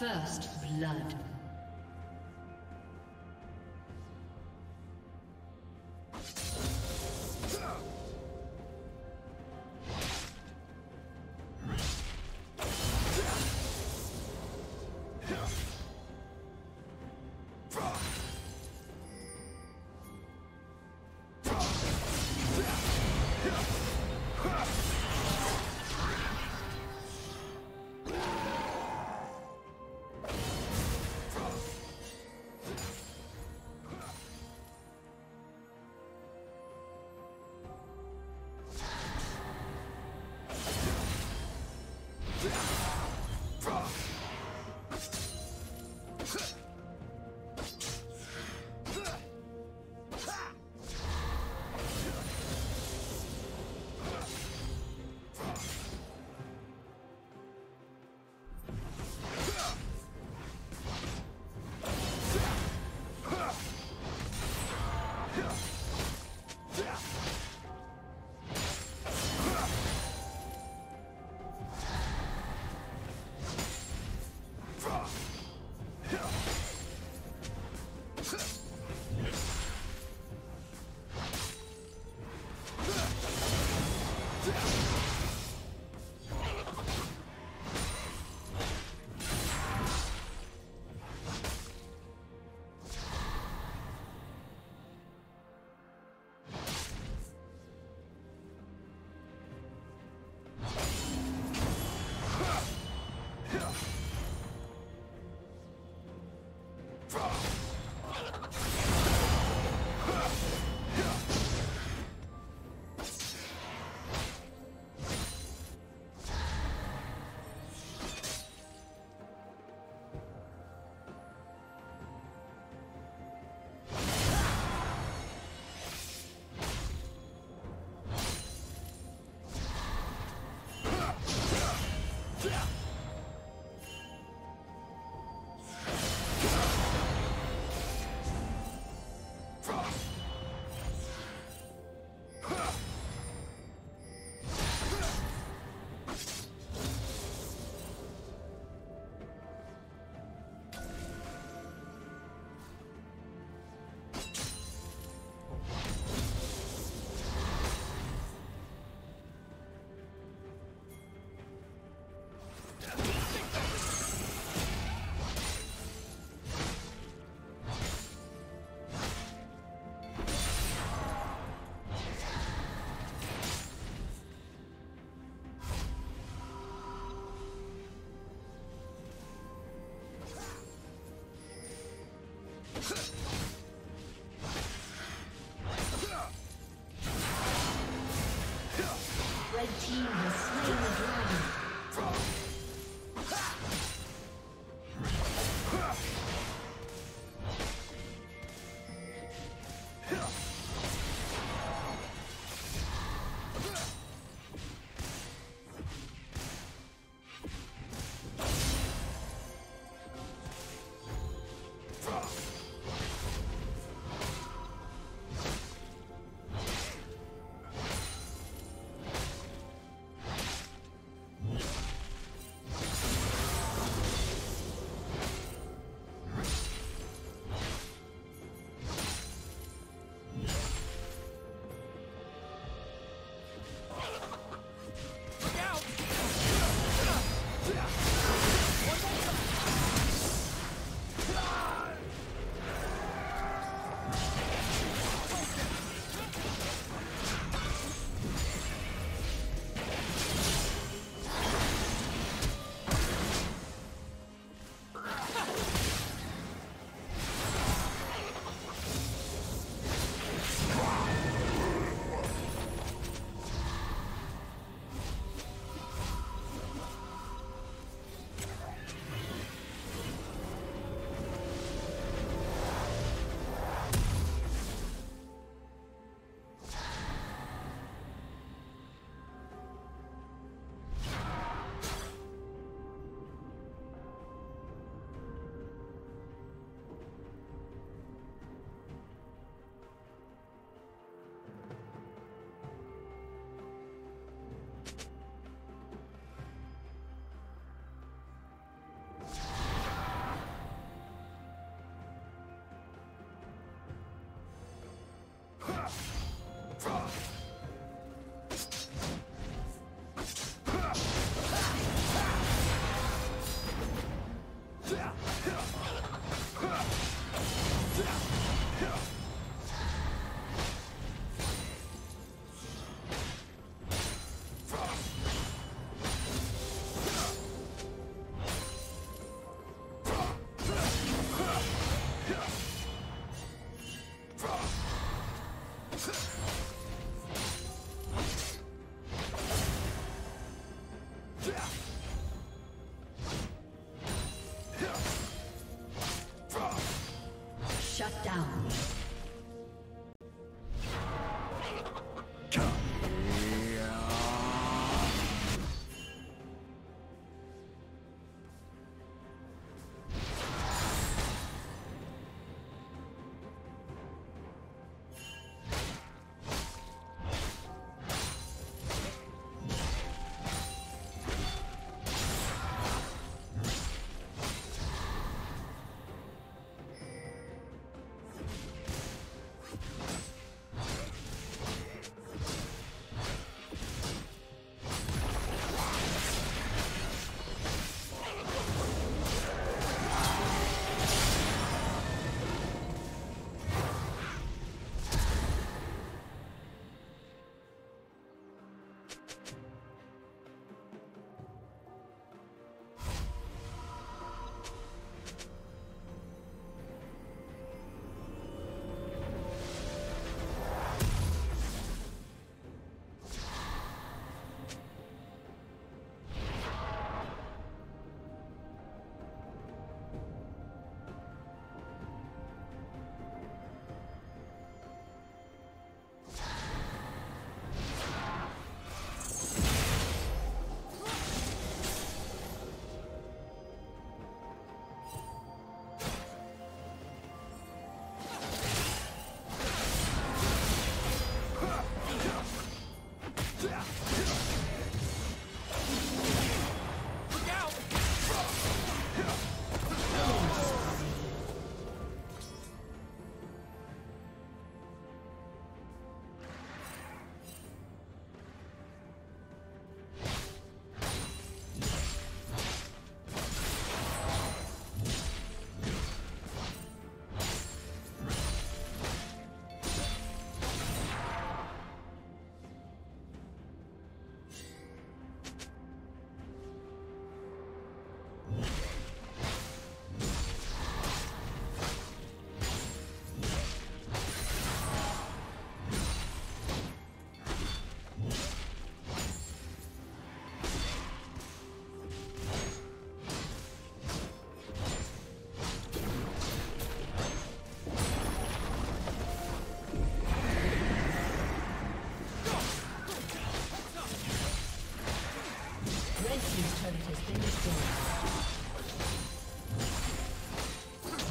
First blood.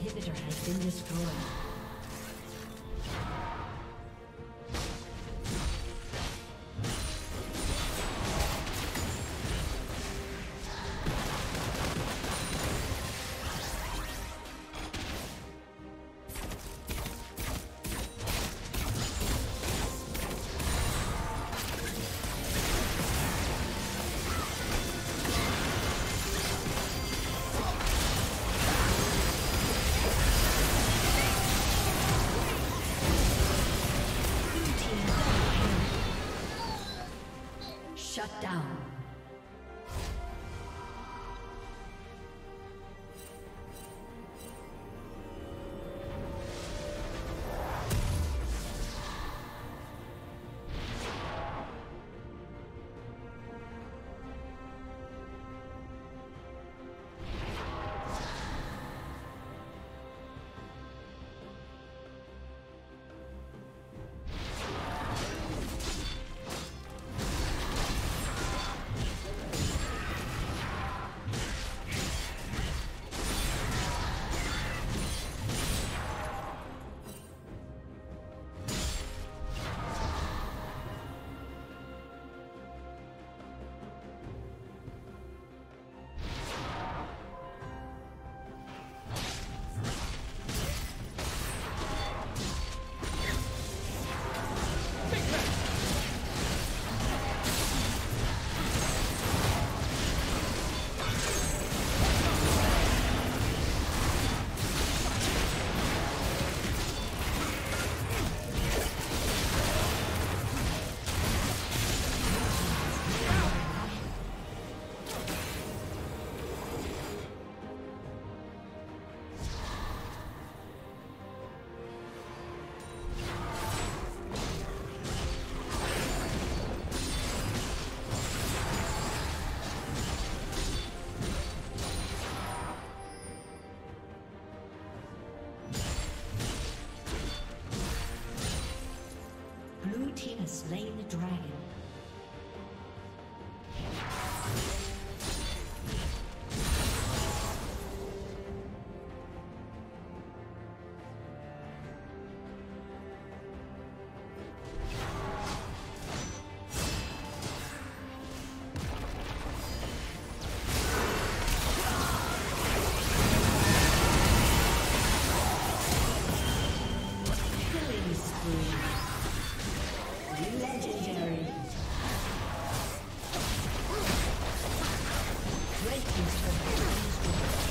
inhibitor has been destroyed. Shut down. Slain the dragon. Legendary. Red team's turret has been destroyed.